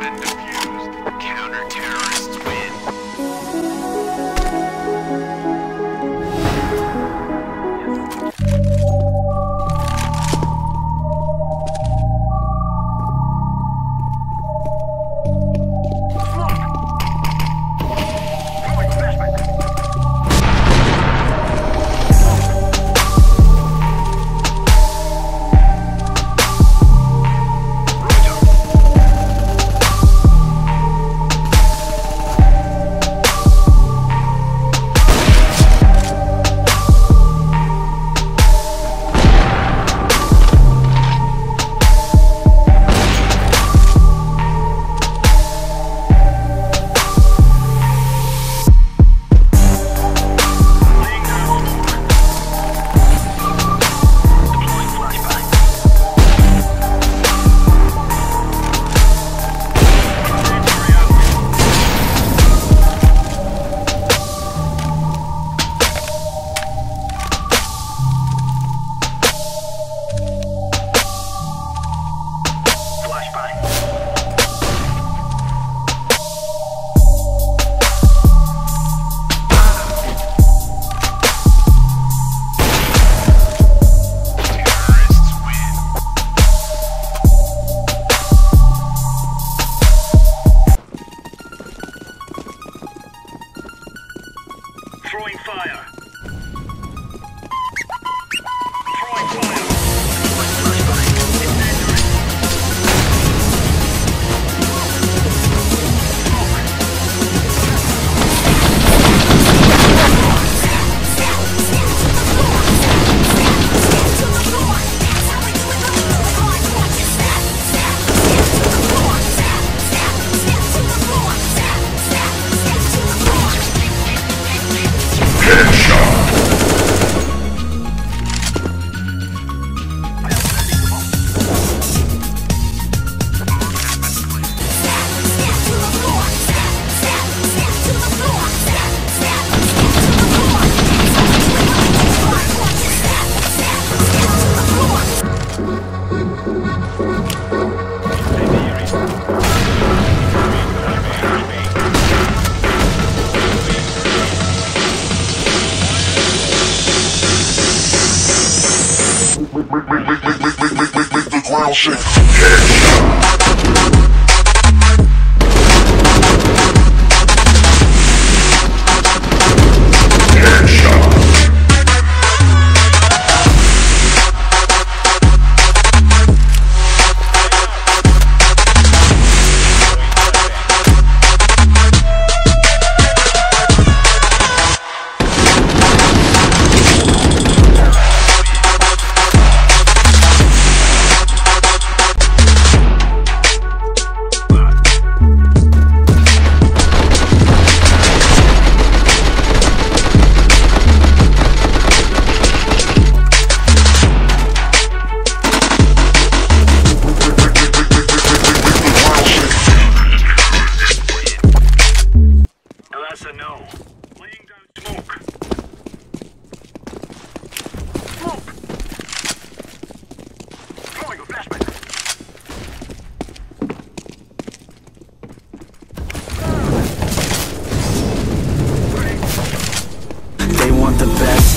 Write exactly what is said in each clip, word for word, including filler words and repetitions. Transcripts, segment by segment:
Best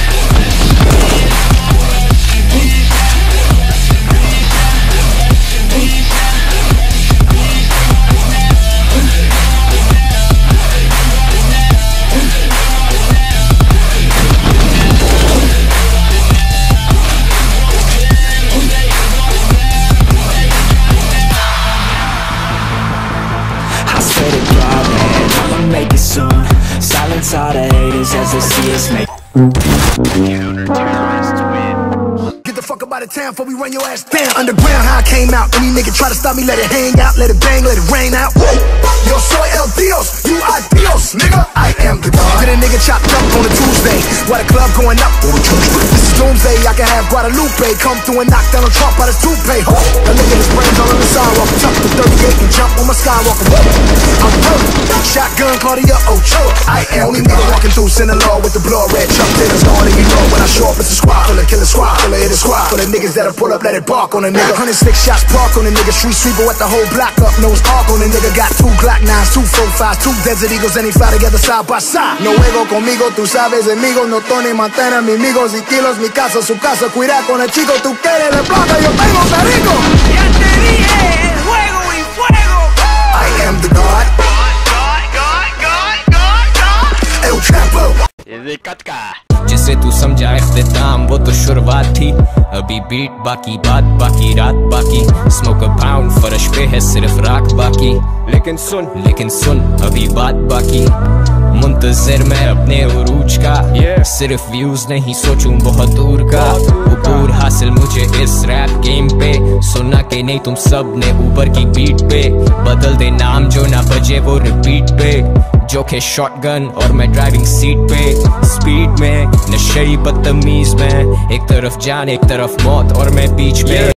me now. All the haters as they see us make counter-terrorists win. Get the fuck up out of town before we run your ass down. Underground, how I came out. Any nigga try to stop me, let it hang out, let it bang, let it rain out. Woo! Yo soy el Dios, you are Dios, nigga. I am the God. Get a nigga chopped up on a Tuesday. Why the club going up on a Tuesday? This is doomsday, I can can have Guadalupe come through and knock down on Trump out of toupee. I look at his brains all on the sidewalk, tuck the thirty-eight and jump on my skywalker. I'm real, shotgun Claudia Ochoa. I ain't only nigga walking through Sinaloa with the blood red Chuck Taylor's on and you know when I show up it's a squad full of killer squad full of hitter squad full of niggas that'll pull up, let it bark on a nigga. one hundred six shots park on a nigga, street sweeper with the whole block up, nose arc on a nigga. Got two Glock nines, two four fives, two Desert Eagles and he fly together side by side. No juego conmigo, tú sabes, amigos, no Tony Montana, mis amigos y kilos, mi casa, su casa, cuidado con el chico, tú quieres de plata, yo tengo perico. Ya te dije, el juego y fuego. I am the God. God, God, God, God, God, God. El Chapo. Is it Katka? जिसे तू समझा इख्तिताम वो तो शुरुआत थी, अभी beat बाकी, बात बाकी, रात बाकी, स्मोक अ पाउंड फर्श पे है सिर्फ राख बाकी, लेकिन सुन लेकिन सुन अभी बात बाकी, मुंतजर मैं अपने उरूज का, सिर्फ व्यूज नहीं सोचूं बहुत दूर का उबूर हासिल मुझे इस रैप गेम पे, सुना के नहीं तुम सब ने ऊपर की बीट पे, बदल दे नाम जो ना बजे वो रिपीट पे, जोक है शॉटगन और मैं ड्राइविंग सीट पे, स्पीड में नशे बदतमीज में, एक तरफ जान एक तरफ मौत और मैं बीच में।